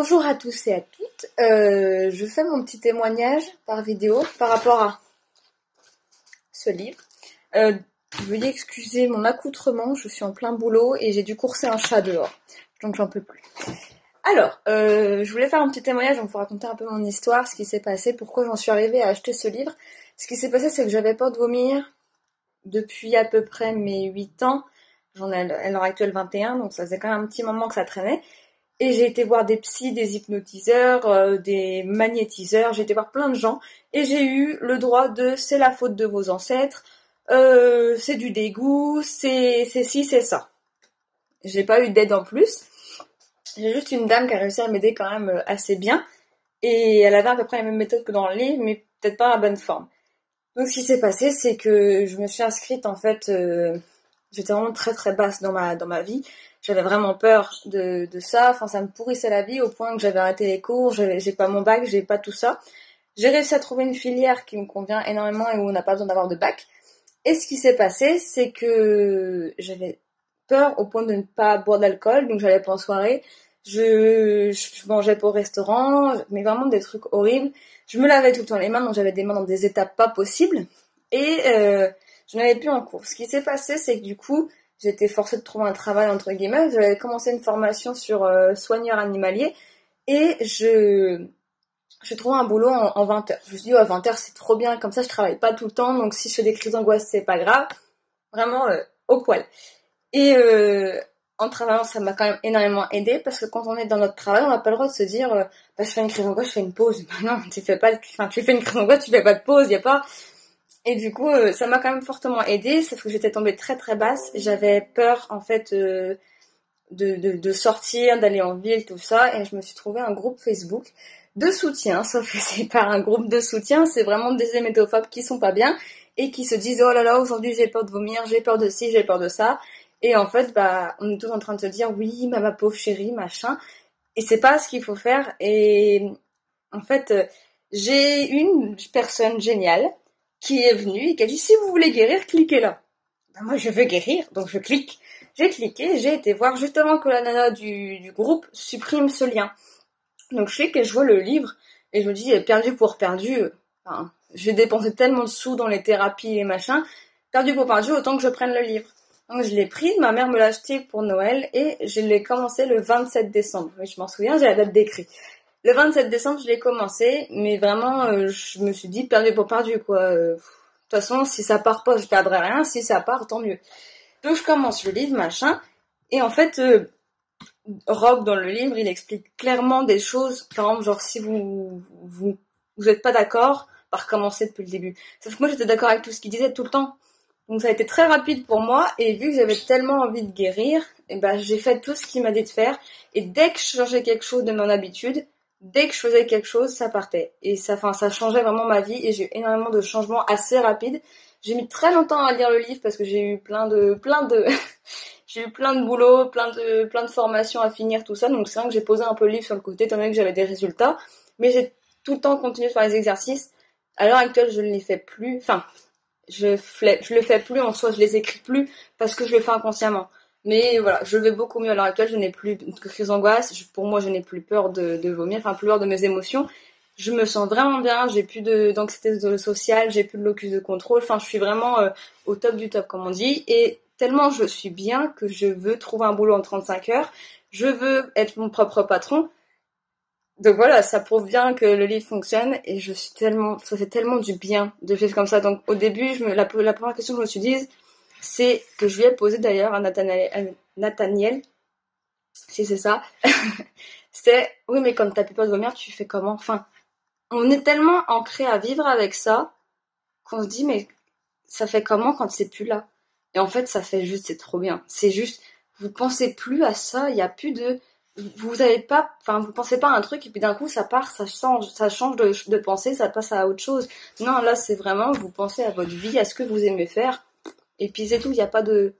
Bonjour à tous et à toutes. Je fais mon petit témoignage par vidéo par rapport à ce livre. Veuillez excuser mon accoutrement, je suis en plein boulot et j'ai dû courser un chat dehors, donc j'en peux plus. Alors, je voulais faire un petit témoignage, donc vous raconter un peu mon histoire, ce qui s'est passé, pourquoi j'en suis arrivée à acheter ce livre. Ce qui s'est passé, c'est que j'avais peur de vomir depuis à peu près mes 8 ans. J'en ai à l'heure actuelle 21, donc ça faisait quand même un petit moment que ça traînait. Et j'ai été voir des psys, des hypnotiseurs, des magnétiseurs, j'ai été voir plein de gens. Et j'ai eu le droit de « c'est la faute de vos ancêtres »,« c'est du dégoût »,« c'est ci, c'est ça ». J'ai pas eu d'aide en plus. J'ai juste une dame qui a réussi à m'aider quand même assez bien. Et elle avait à peu près la même méthode que dans le livre, mais peut-être pas à la bonne forme. Donc ce qui s'est passé, c'est que je me suis inscrite en fait... J'étais vraiment très très basse dans ma vie. J'avais vraiment peur de ça. Enfin, ça me pourrissait la vie au point que j'avais arrêté les cours. J'ai pas mon bac, j'ai pas tout ça. J'ai réussi à trouver une filière qui me convient énormément et où on n'a pas besoin d'avoir de bac. Et ce qui s'est passé, c'est que j'avais peur au point de ne pas boire d'alcool. Donc j'allais pas en soirée. Je mangeais pas au restaurant. Mais vraiment des trucs horribles. Je me lavais tout le temps les mains. Donc j'avais des mains dans des états pas possibles. Et... je n'avais plus en cours. Ce qui s'est passé, c'est que du coup, j'étais forcée de trouver un travail, entre guillemets. J'avais commencé une formation sur soigneur animalier et je trouvais un boulot en 20 heures. Je me suis dit, oh, 20 heures, c'est trop bien. Comme ça, je travaille pas tout le temps. Donc, si je fais des crises d'angoisse, c'est pas grave. Vraiment au poil. Et en travaillant, ça m'a quand même énormément aidée parce que quand on est dans notre travail, on n'a pas le droit de se dire, bah, je fais une crise d'angoisse, je fais une pause. Bah, non, tu fais pas. Enfin, tu fais une crise d'angoisse, tu fais pas de pause. Il y a pas. Et du coup, ça m'a quand même fortement aidée, sauf que j'étais tombée très très basse. J'avais peur, en fait, de sortir, d'aller en ville, tout ça. Et je me suis trouvée un groupe Facebook de soutien, sauf que c'est pas un groupe de soutien, c'est vraiment des émétophobes qui sont pas bien et qui se disent « Oh là là, aujourd'hui j'ai peur de vomir, j'ai peur de ci, j'ai peur de ça. » Et en fait, bah, on est tous en train de se dire « Oui, ma pauvre chérie, machin. » Et c'est pas ce qu'il faut faire. Et en fait, j'ai une personne géniale qui est venue et qui a dit « Si vous voulez guérir, cliquez là. » Ben moi, je veux guérir, donc je clique. J'ai cliqué, j'ai été voir juste avant que la nana du groupe supprime ce lien. Donc je clique et je vois le livre et je me dis « Perdu pour perdu. » Enfin, j'ai dépensé tellement de sous dans les thérapies et machin. Perdu pour perdu, autant que je prenne le livre. Donc je l'ai pris, ma mère me l'a acheté pour Noël et je l'ai commencé le 27 décembre. Oui, je m'en souviens, j'ai la date d'écrit. Le 27 décembre, je l'ai commencé, mais vraiment, je me suis dit perdu pour perdu, quoi. De toute façon, si ça part pas, je perdrai rien. Si ça part, tant mieux. Donc, je commence le livre, machin. Et en fait, Rob, dans le livre, il explique clairement des choses. Par exemple, genre, si vous êtes pas d'accord, bah, recommencez depuis le début. Sauf que moi, j'étais d'accord avec tout ce qu'il disait tout le temps. Donc, ça a été très rapide pour moi. Et vu que j'avais tellement envie de guérir, eh ben, j'ai fait tout ce qu'il m'a dit de faire. Et dès que je changeais quelque chose de mon habitude... Dès que je faisais quelque chose, ça partait. Et ça changeait vraiment ma vie et j'ai eu énormément de changements assez rapides. J'ai mis très longtemps à lire le livre parce que j'ai eu plein de boulot, plein de formations à finir, tout ça. Donc c'est vrai que j'ai posé un peu le livre sur le côté, étant donné que j'avais des résultats. Mais j'ai tout le temps continué de faire les exercices. À l'heure actuelle, je ne les fais plus. Enfin, je le fais plus en soi, je les écris plus parce que je le fais inconsciemment. Mais voilà, je vais beaucoup mieux à l'heure actuelle, je n'ai plus de crise d'angoisse, pour moi je n'ai plus peur de vomir, enfin plus peur de mes émotions. Je me sens vraiment bien, j'ai plus d'anxiété sociale, j'ai plus de locus de contrôle, enfin je suis vraiment au top du top comme on dit. Et tellement je suis bien que je veux trouver un boulot en 35 heures, je veux être mon propre patron. Donc voilà, ça prouve bien que le livre fonctionne et je suis tellement, ça fait tellement du bien de vivre comme ça. Donc au début, la première question que je me suis dit... C'est que je lui ai posé d'ailleurs à Nathaniel, si c'est ça, c'est « Oui, mais quand t'as plus peur de vomir, tu fais comment ?» Enfin, on est tellement ancré à vivre avec ça qu'on se dit « Mais ça fait comment quand c'est plus là ?» Et en fait, ça fait juste, c'est trop bien. C'est juste, vous pensez plus à ça, il n'y a plus de... Vous avez pas, enfin, vous pensez pas à un truc et puis d'un coup, ça part, ça change de pensée, ça passe à autre chose. Non, là, c'est vraiment, vous pensez à votre vie, à ce que vous aimez faire. Et puis c'est tout, il n'y a pas de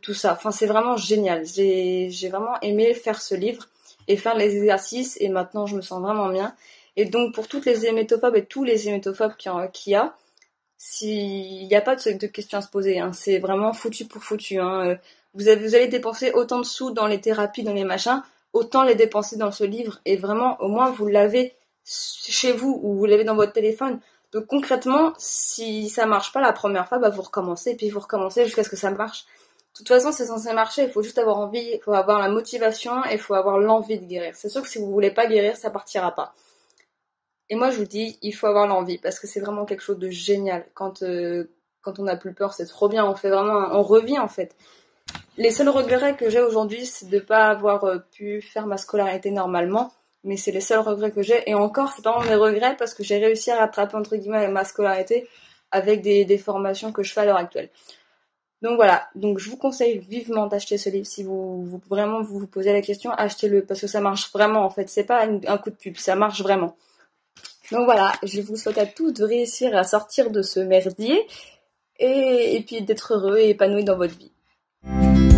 tout ça. Enfin, c'est vraiment génial. J'ai vraiment aimé faire ce livre et faire les exercices. Et maintenant, je me sens vraiment bien. Et donc, pour toutes les émétophobes et tous les émétophobes qu'il y a, s'il n'y a pas de questions à se poser, hein, c'est vraiment foutu pour foutu. Hein. Vous allez dépenser autant de sous dans les thérapies, dans les machins. autant les dépenser dans ce livre. Et vraiment, au moins, vous l'avez chez vous ou vous l'avez dans votre téléphone. Donc concrètement, si ça marche pas la première fois, bah vous recommencez et puis vous recommencez jusqu'à ce que ça marche. De toute façon, c'est censé marcher. Il faut juste avoir envie, il faut avoir la motivation et il faut avoir l'envie de guérir. C'est sûr que si vous voulez pas guérir, ça partira pas. Et moi, je vous dis, il faut avoir l'envie parce que c'est vraiment quelque chose de génial. Quand on n'a plus peur, c'est trop bien. On fait vraiment, on revit en fait. Les seuls regrets que j'ai aujourd'hui, c'est de pas avoir pu faire ma scolarité normalement. Mais c'est les seuls regrets que j'ai. Et encore, c'est pas vraiment des regrets parce que j'ai réussi à rattraper, entre guillemets, ma scolarité avec des formations que je fais à l'heure actuelle. Donc voilà. Donc je vous conseille vivement d'acheter ce livre si vous vraiment vous posez la question. Achetez-le parce que ça marche vraiment en fait. C'est pas un coup de pub, ça marche vraiment. Donc voilà. Je vous souhaite à tous de réussir à sortir de ce merdier et puis d'être heureux et épanoui dans votre vie.